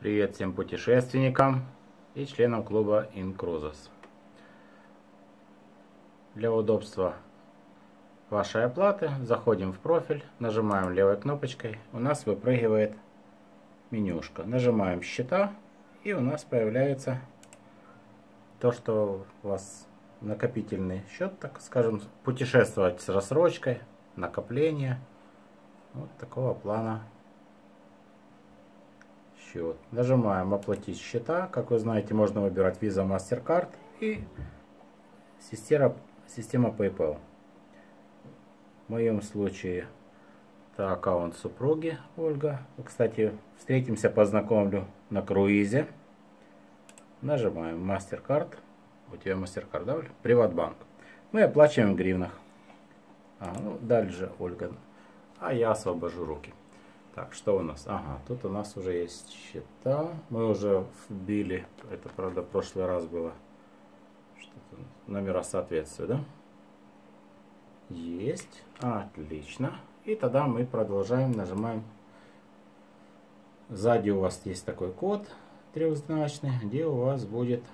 Привет всем путешественникам и членам клуба InCruises. Для удобства вашей оплаты заходим в профиль, нажимаем левой кнопочкой, у нас выпрыгивает менюшка. Нажимаем счета, и у нас появляется то, что у вас накопительный счет, так скажем, путешествовать с рассрочкой, накопление, вот такого плана. Нажимаем оплатить счета. Как вы знаете, можно выбирать Visa, Mastercard и система PayPal. В моем случае это аккаунт супруги Ольга. Кстати, встретимся, познакомлю на круизе. Нажимаем Mastercard. У тебя Mastercard, да? Приватбанк. Мы оплачиваем в гривнах. Дальше Ольга. А я освобожу руки. Так, что у нас? Ага, тут у нас уже есть счета. Мы уже вбили. Это, правда, в прошлый раз было. Что-то номера соответствуют, да? Есть. Отлично. И тогда мы продолжаем. Нажимаем. Сзади у вас есть такой код трехзначный, где у вас будет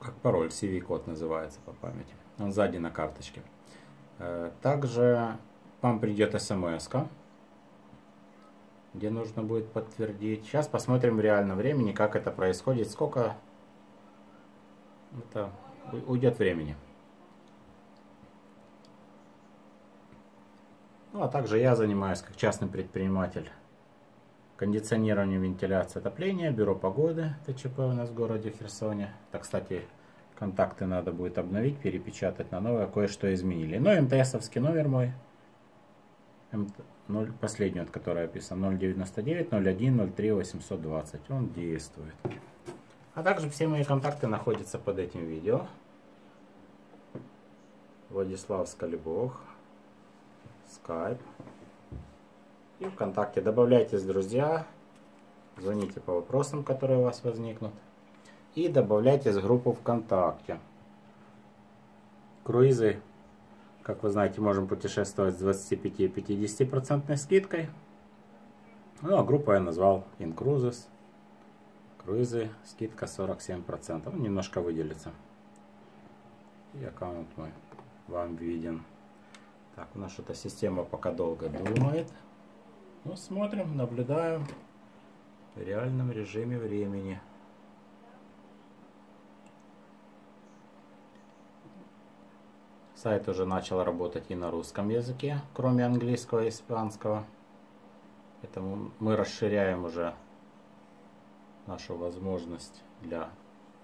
как пароль, CV-код называется по памяти. Он сзади на карточке. Также вам придет смс-ка, где нужно будет подтвердить. Сейчас посмотрим в реальном времени, как это происходит, сколько это уйдет времени. Ну а также я занимаюсь как частный предприниматель кондиционированием, вентиляцией, отопления, бюро погоды ТЧП у нас в городе Херсоне. Так, кстати, контакты надо будет обновить, перепечатать на новое, кое-что изменили. Но МТСовский номер мой, последний, от которого я писал, 099-01-03-820, он действует. А также все мои контакты находятся под этим видео. Владислав Сколибог, Skype и ВКонтакте. Добавляйтесь, друзья, звоните по вопросам, которые у вас возникнут. И добавляйтесь в группу ВКонтакте. Круизы, как вы знаете, можем путешествовать с 25-50% скидкой. Ну, а группу я назвал InCruises. Круизы, скидка 47%. Он немножко выделится. И аккаунт мой вам виден. Так, у нас эта система пока долго думает. Ну, смотрим, наблюдаем в реальном режиме времени. Сайт уже начал работать и на русском языке, кроме английского и испанского. Поэтому мы расширяем уже нашу возможность для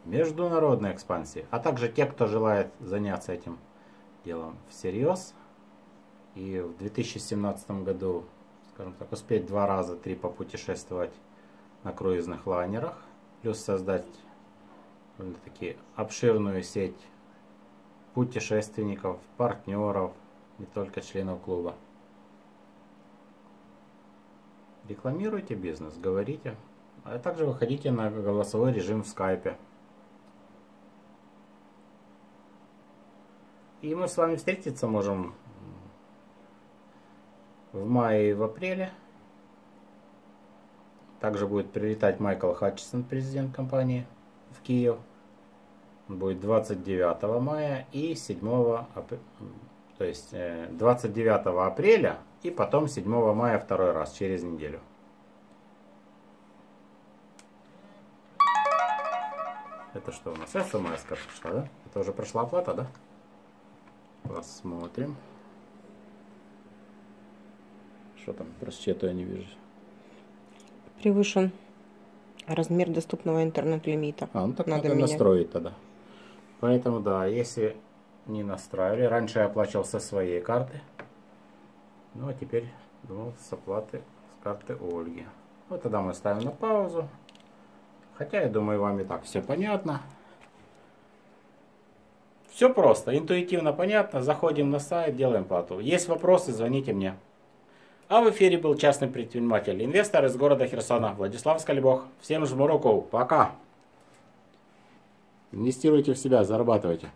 международной экспансии. А также те, кто желает заняться этим делом всерьез. И в 2017 году, скажем так, успеть 2-3 раза попутешествовать на круизных лайнерах. Плюс создать такие обширную сеть путешественников, партнеров, не только членов клуба. Рекламируйте бизнес, говорите, а также выходите на голосовой режим в скайпе. И мы с вами встретиться можем в мае и в апреле. Также будет прилетать Майкл Хатчисон, президент компании, в Киев. Будет 29 мая и 29 апреля и потом 7 мая второй раз, через неделю. Это что у нас? СМС-ка пришла, да? Это уже прошла оплата, да? Посмотрим. Что там? Просто я не вижу. Превышен размер доступного интернет-лимита. А, ну так надо настроить тогда. Поэтому, да, если не настраивали, раньше я оплачивал со своей карты, ну а теперь думал с карты Ольги. Вот тогда мы ставим на паузу, хотя я думаю, вам и так все понятно. Все просто, интуитивно понятно, заходим на сайт, делаем плату. Есть вопросы, звоните мне. А в эфире был частный предприниматель, инвестор из города Херсона Владислав Сколибог. Всем жму руку, пока! Инвестируйте в себя, зарабатывайте.